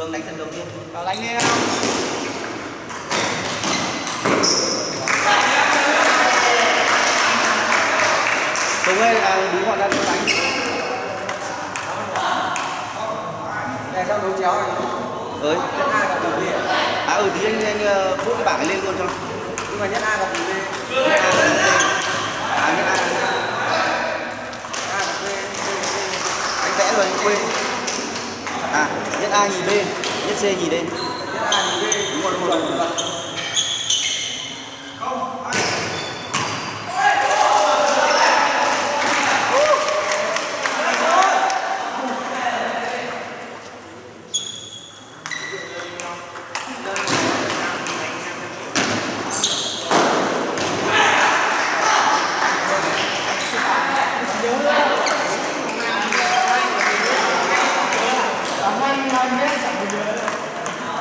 Cường đánh thần đồng luôn. Vào đánh nghe không? Đúng rồi, đúng họ đang đánh. Để sao đấu chéo này. Đấy. Nhất A gặp đồng đi. À ừ tí anh vỗ cái bảng lên luôn cho. Nhưng mà nhất A gặp đồng đi. À nhất A gặp đồng. Anh vẽ rồi anh quên. À, nhất A nhìn B, nhất C nhìn D. Nhất A nhìn B. Đúng rồi, đúng rồi. Không, ai. Hãy subscribe cho kênh Ghiền Mì Gõ để không bỏ lỡ những video hấp dẫn.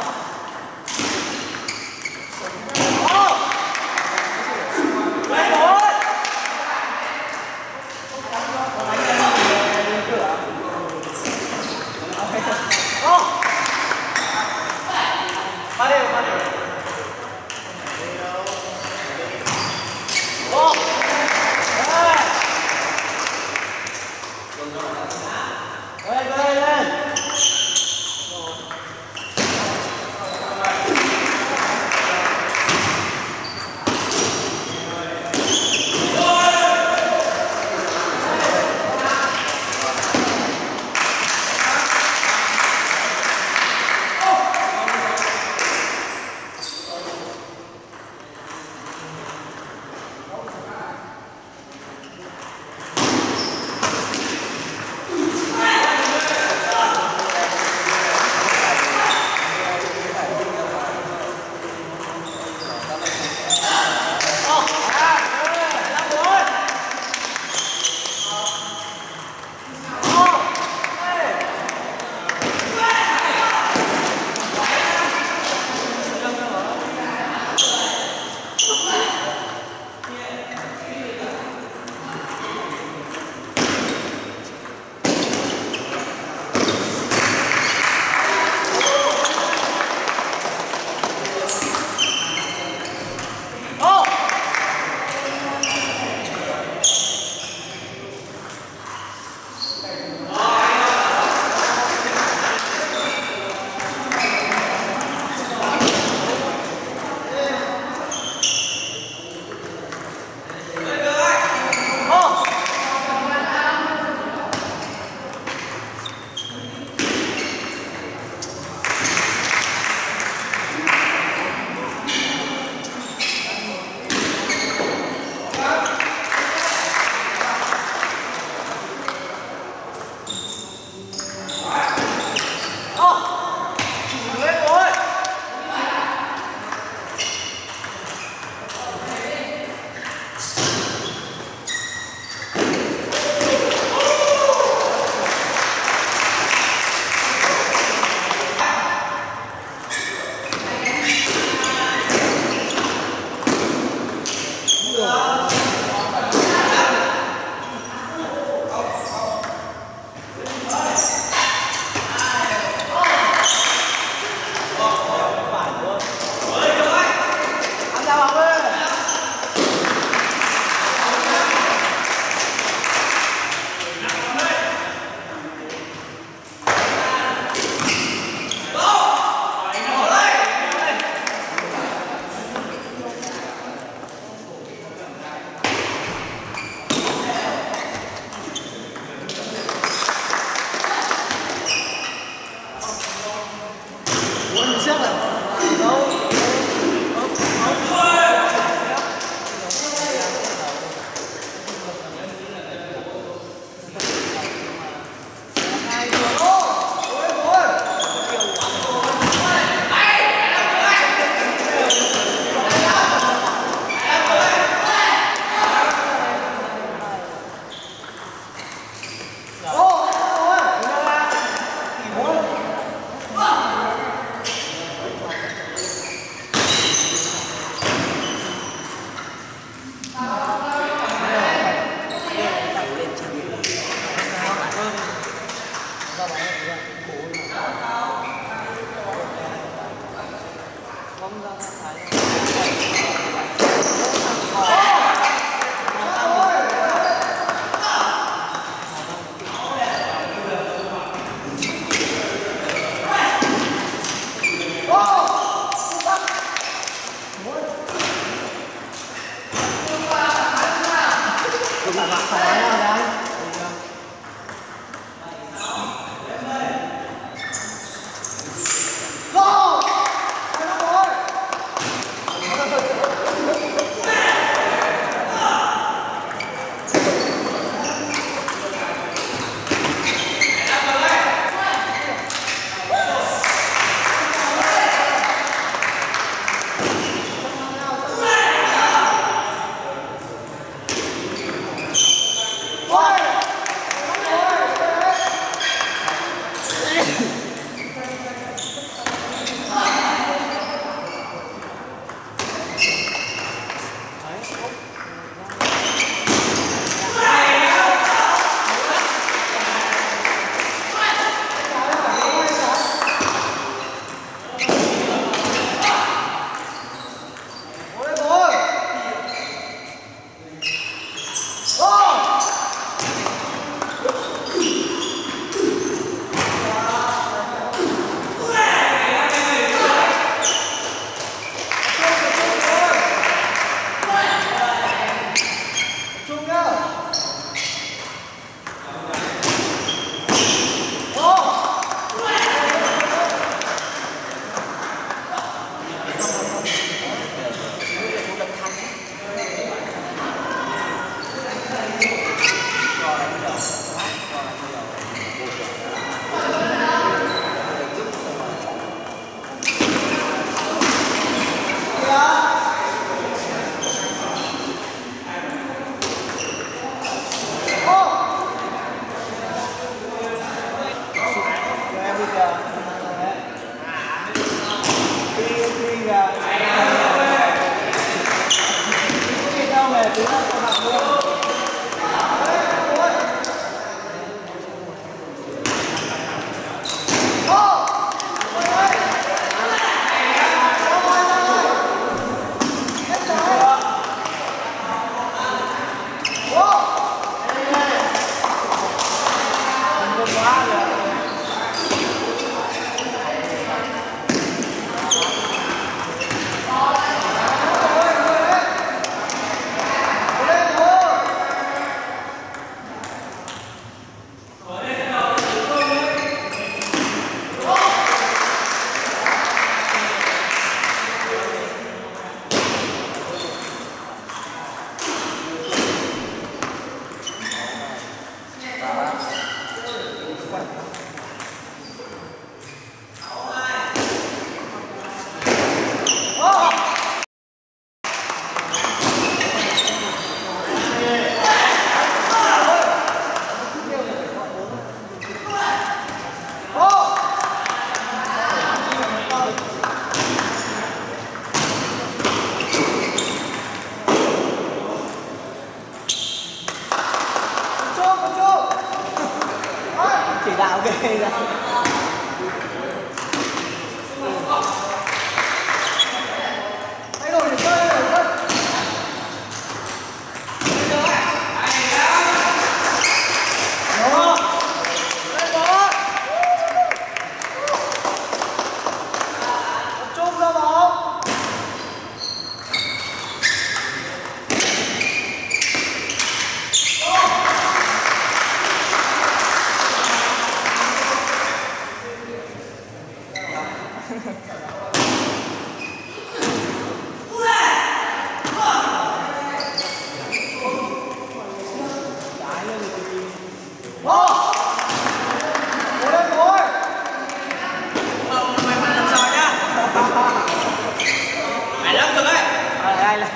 Lai Lai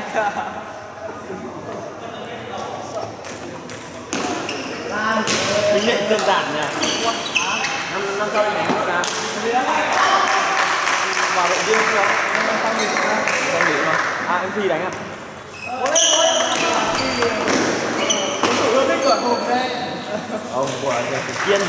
Bình định đơn giản nhỉ. Năm sau này nó ra vào đội riêng không? Năm sau mình không? À em Thi đánh à? Tôi thích cửa hộp đây. Ông của nhà Thủy Kiên.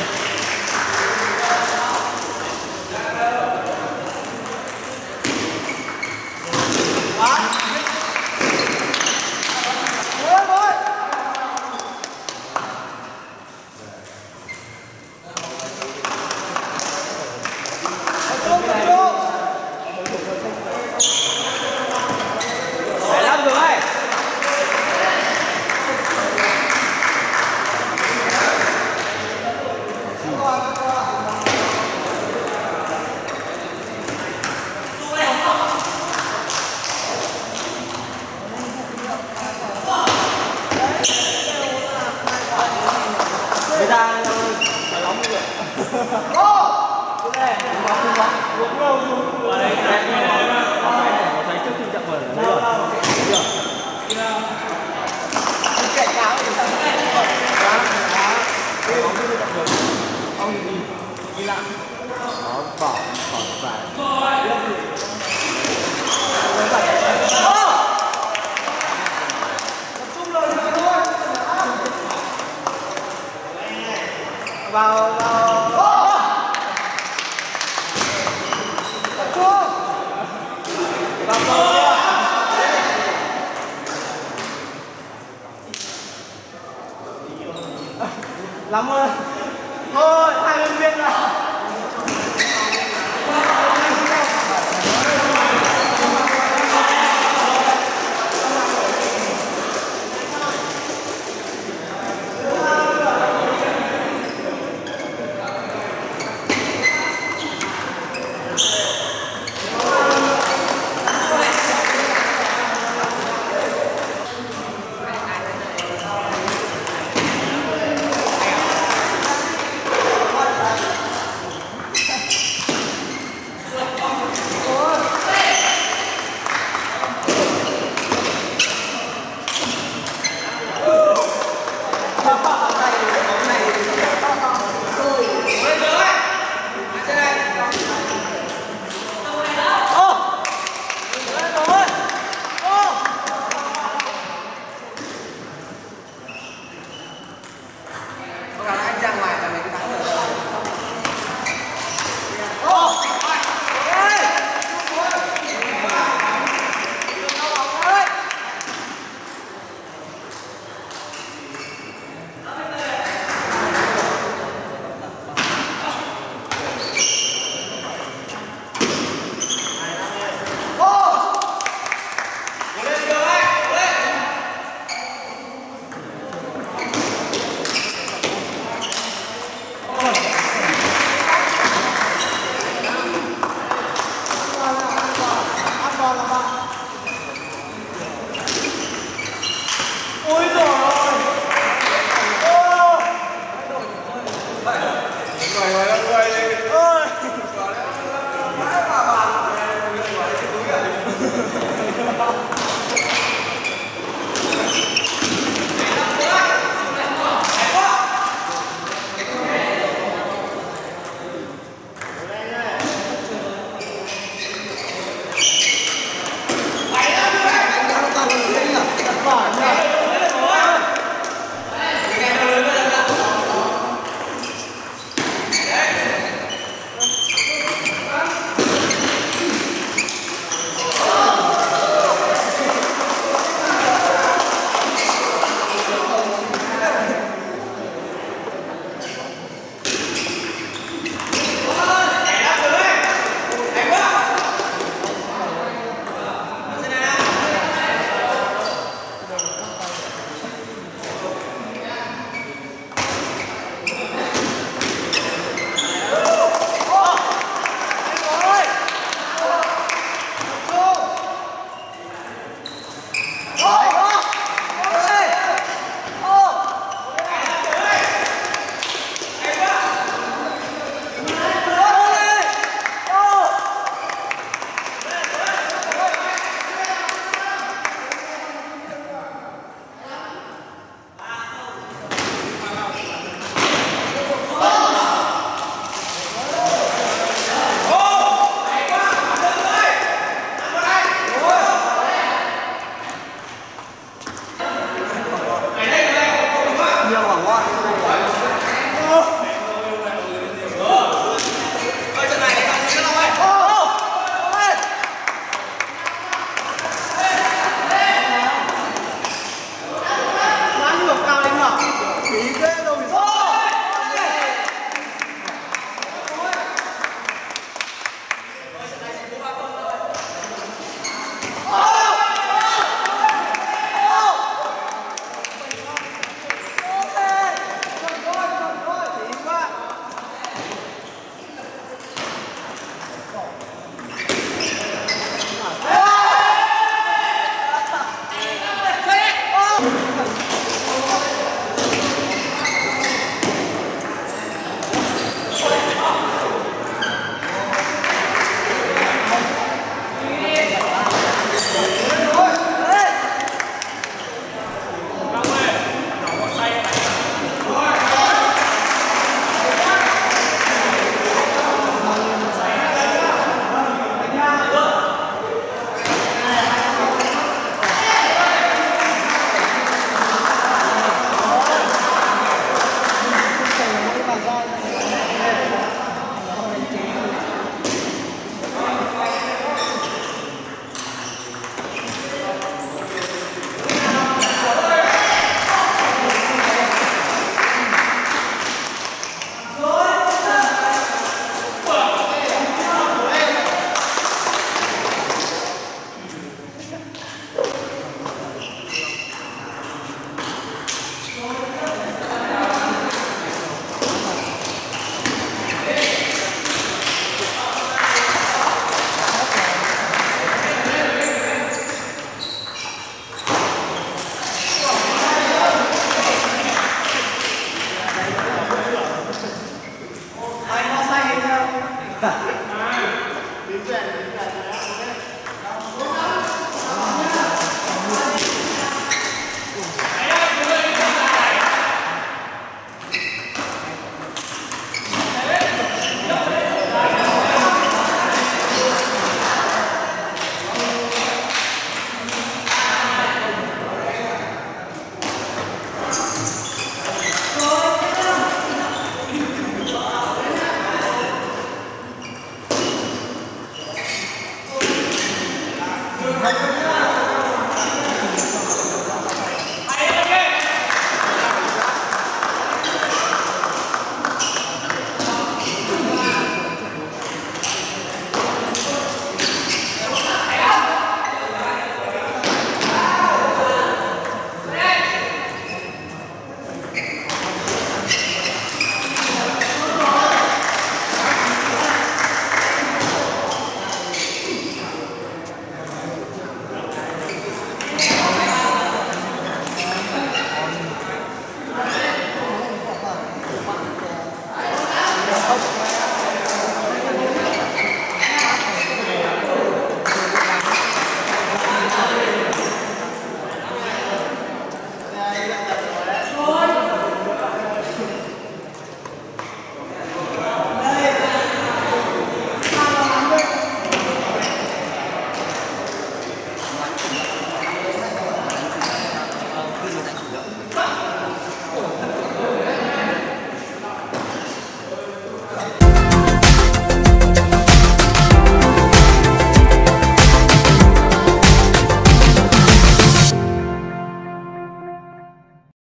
Lắm ơi.